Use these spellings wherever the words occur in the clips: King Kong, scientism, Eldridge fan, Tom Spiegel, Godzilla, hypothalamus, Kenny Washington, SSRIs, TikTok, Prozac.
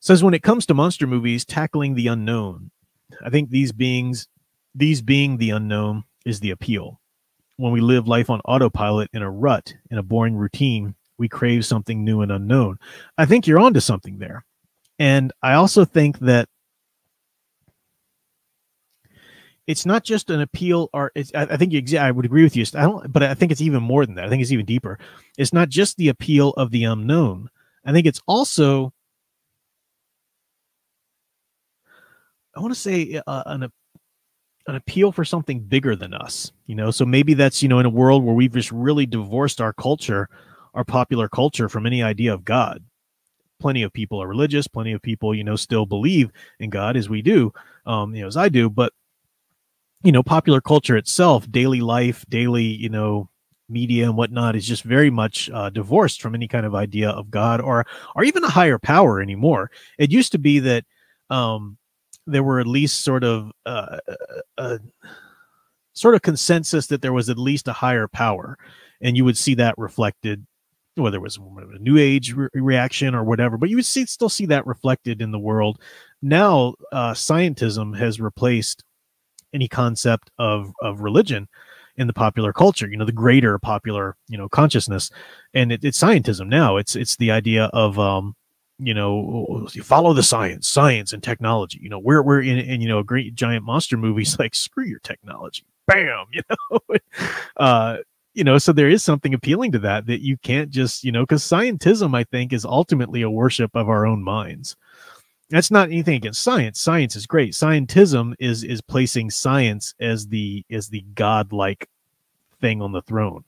Says, when it comes to monster movies, tackling the unknown, I think these being the unknown is the appeal. When we live life on autopilot in a rut, in a boring routine, we crave something new and unknown. I think you're onto something there. And I also think that it's not just an appeal, or it's, I think you, I would agree with you. I don't, but I think it's even more than that. I think it's even deeper. It's not just the appeal of the unknown. I think it's also, I want to say, an appeal for something bigger than us, you know? So maybe that's, you know, in a world where we've just really divorced our culture, our popular culture, from any idea of God. Plenty of people are religious. Plenty of people, you know, still believe in God as we do, you know, as I do, but you know, popular culture itself, daily life, daily, you know, media and whatnot is just very much divorced from any kind of idea of God or even a higher power anymore. It used to be that there were at least sort of consensus that there was at least a higher power, and you would see that reflected, whether it was a New Age reaction or whatever, but you would still see that reflected in the world. Now, scientism has replaced any concept of religion in the popular culture, you know, the greater popular, you know, consciousness. And it's scientism now. It's the idea of, you know, follow the science and technology, you know, we're in, you know, great giant monster movies, like, screw your technology, bam, you know, you know, so there is something appealing to that you can't just, you know, because scientism, I think, is ultimately a worship of our own minds. That's not anything against science. Science is great. Scientism is placing science as the godlike thing on the throne.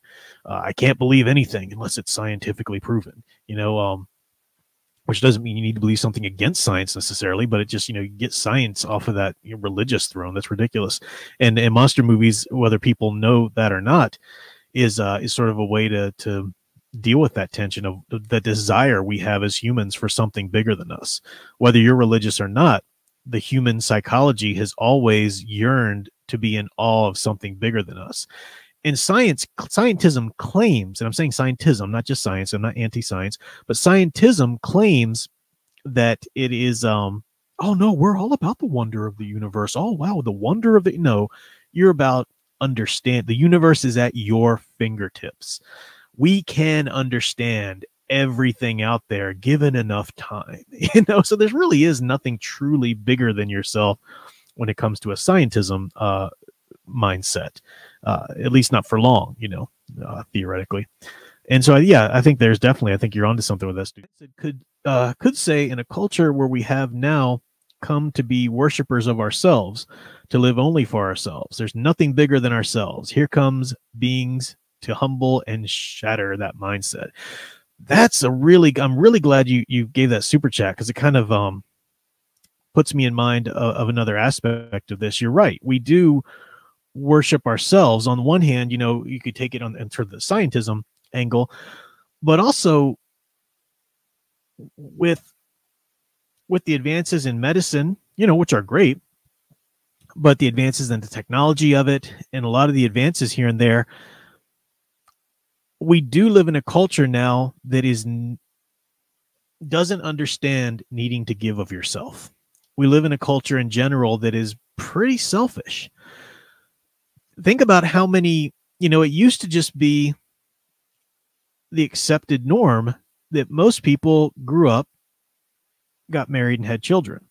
I can't believe anything unless it's scientifically proven, you know, which doesn't mean you need to believe something against science necessarily, but it just, you know, you get science off of that, you know, religious throne. That's ridiculous. And monster movies, whether people know that or not, is sort of a way to deal with that tension of the desire we have as humans for something bigger than us. Whether you're religious or not, the human psychology has always yearned to be in awe of something bigger than us. And scientism claims, and I'm saying scientism, not just science, I'm not anti-science, but scientism claims that it is, oh no, we're all about the wonder of the universe. Oh wow, the wonder of the, no, you're about understand. The universe is at your fingertips. We can understand everything out there given enough time, you know, so there really is nothing truly bigger than yourself when it comes to a scientism mindset, at least not for long, you know, theoretically. And so, yeah, I think there's definitely, I think you're onto something with this. It could say, in a culture where we have now come to be worshipers of ourselves, to live only for ourselves, there's nothing bigger than ourselves. Here comes beings to humble and shatter that mindset. That's a really, I'm really glad you gave that super chat, because it kind of puts me in mind of another aspect of this. You're right. We do worship ourselves. On the one hand, you know, you could take it on and sort of the scientism angle, but also with the advances in medicine, you know, which are great, but the advances in the technology of it and a lot of the advances here and there, we do live in a culture now that doesn't understand needing to give of yourself. We live in a culture in general that is pretty selfish. Think about how many, you know, it used to just be the accepted norm that most people grew up, got married, and had children.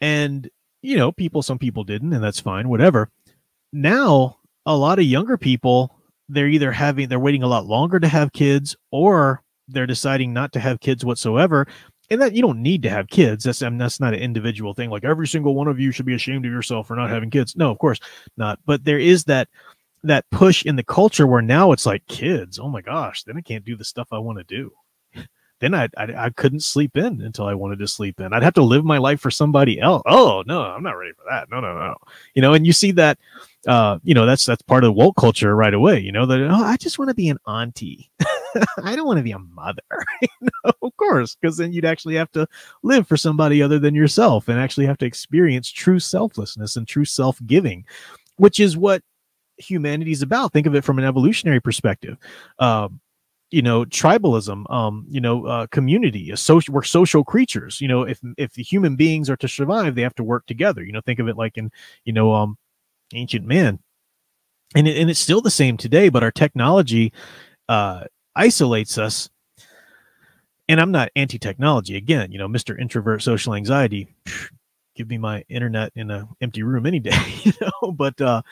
And, you know, some people didn't, and that's fine, whatever. Now, a lot of younger people, they're either they're waiting a lot longer to have kids, or they're deciding not to have kids whatsoever. And that, you don't need to have kids. That's, I mean, that's not an individual thing. Like, every single one of you should be ashamed of yourself for not having kids. No, of course not. But there is that push in the culture where now it's like, kids, oh my gosh, then I can't do the stuff I want to do. Then I couldn't sleep in until I wanted to sleep in. I'd have to live my life for somebody else. Oh no, I'm not ready for that. No. You know, and you see that, you know, that's part of the woke culture right away. You know, that, oh, I just want to be an auntie. I don't want to be a mother. You know, of course, because then you'd actually have to live for somebody other than yourself and actually have to experience true selflessness and true self-giving, which is what humanity is about. Think of it from an evolutionary perspective. tribalism, community, we're social creatures. If the human beings are to survive, they have to work together. Think of it like in, ancient man. And it's still the same today, but our technology isolates us. And I'm not anti-technology. Again, Mr. Introvert Social Anxiety, give me my internet in an empty room any day, but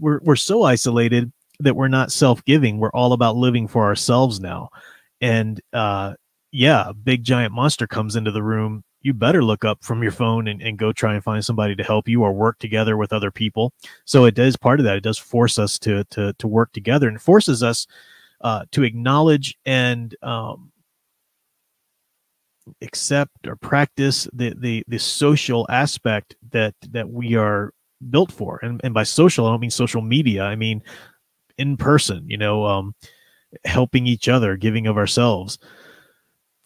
we're so isolated that we're not self-giving. We're all about living for ourselves now. And yeah, a big giant monster comes into the room. You better look up from your phone and go try and find somebody to help you or work together with other people. So it does part of that. It does force us to work together, and forces us to acknowledge and accept or practice the social aspect that we are built for. And by social, I don't mean social media. I mean in person, helping each other, giving of ourselves.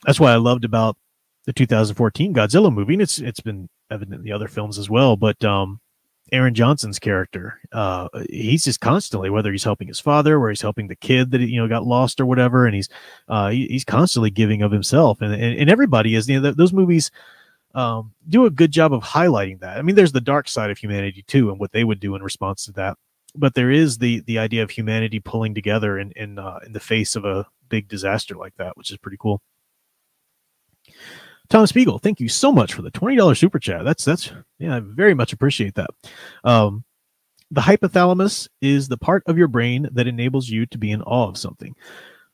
That's why I loved about the 2014 Godzilla movie, and it's been evident in the other films as well, but Aaron Johnson's character, he's just constantly, whether he's helping his father or he's helping the kid that got lost or whatever, and he's constantly giving of himself, and everybody is. Those movies do a good job of highlighting that. I mean, there's the dark side of humanity too, and what they would do in response to that, but there is the idea of humanity pulling together in the face of a big disaster like that, which is pretty cool. Tom Spiegel, thank you so much for the $20 super chat. That's yeah, I very much appreciate that. The hypothalamus is the part of your brain that enables you to be in awe of something.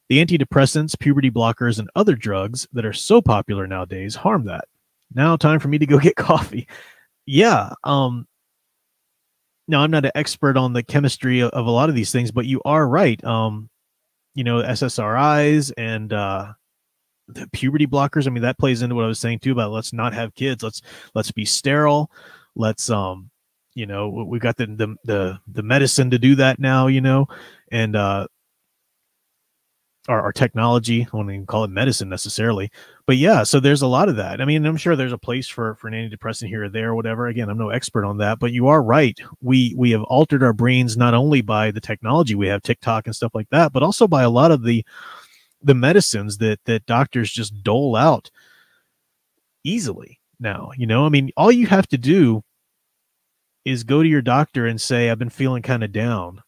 The antidepressants, puberty blockers, and other drugs that are so popular nowadays harm that. Now, time for me to go get coffee. Yeah. Now, I'm not an expert on the chemistry of a lot of these things, but you are right. SSRIs and the puberty blockers. I mean, that plays into what I was saying too about let's not have kids. Let's be sterile. Let's we've got the medicine to do that now, and our technology. I won't even call it medicine necessarily, but yeah. So there's a lot of that. I mean, I'm sure there's a place for an antidepressant here or there or whatever. Again, I'm no expert on that, but you are right. We have altered our brains not only by the technology we have, TikTok and stuff like that, but also by a lot of the medicines that doctors just dole out easily now. I mean, all you have to do is go to your doctor and say, I've been feeling kind of down,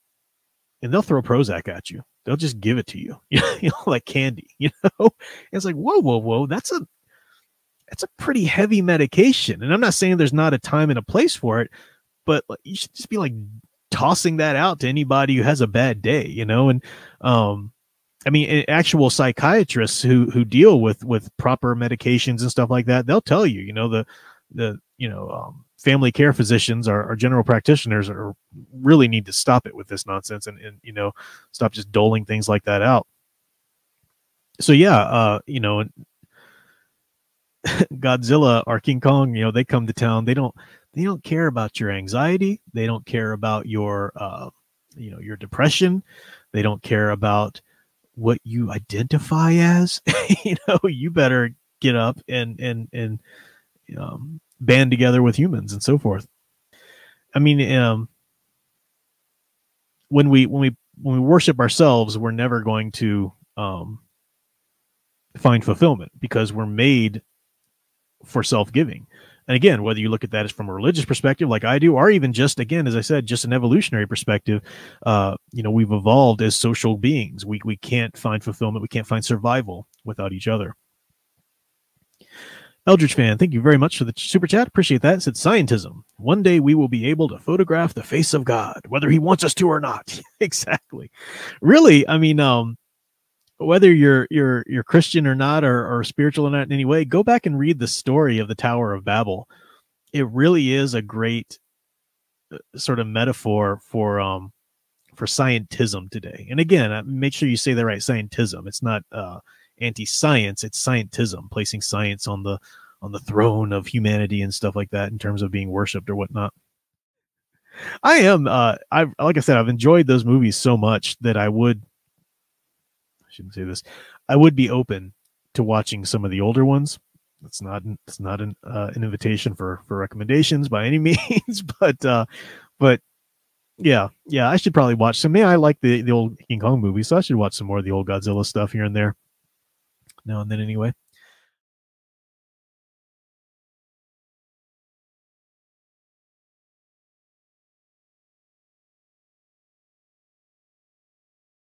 and they'll throw Prozac at you. They'll just give it to you, like candy, and it's like, whoa. That's a pretty heavy medication. And I'm not saying there's not a time and a place for it, but you should just be like tossing that out to anybody who has a bad day, and, I mean, actual psychiatrists who deal with proper medications and stuff like that, they'll tell you, family care physicians or general practitioners really need to stop it with this nonsense and stop just doling things like that out. So yeah, Godzilla or King Kong, they come to town. They don't care about your anxiety. They don't care about your your depression. They don't care about what you identify as. You better get up and band together with humans and so forth. I mean, when we worship ourselves, we're never going to find fulfillment, because we're made for self-giving. And again, whether you look at that as from a religious perspective, like I do, or even just, again, as I said, just an evolutionary perspective, we've evolved as social beings. We can't find fulfillment. We can't find survival without each other. Eldridge fan, thank you very much for the super chat. Appreciate that. It said, scientism. One day we will be able to photograph the face of God, whether he wants us to or not. Exactly. Really, I mean, whether you're Christian or not, or spiritual or not in any way, go back and read the story of the Tower of Babel. It really is a great sort of metaphor for scientism today. And again, make sure you say that right. Scientism. It's not anti-science. It's scientism, placing science on the throne of humanity and stuff like that in terms of being worshipped or whatnot. I am. Like I said, I've enjoyed those movies so much that I shouldn't say this. I would be open to watching some of the older ones. It's not an invitation for recommendations by any means, but Yeah, I should probably watch some. Man, I like the old King Kong movies, so I should watch some more of the old Godzilla stuff here and there, now and then anyway.